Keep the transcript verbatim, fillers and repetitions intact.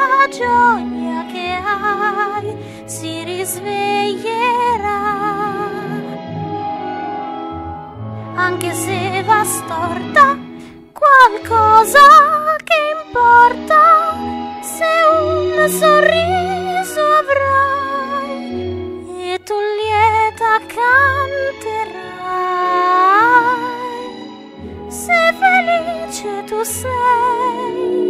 la gioia che hai si risveglierà, anche se va storta qualcosa che importa, se un sorriso avrai e tu lieta canterai, se felice tu sei.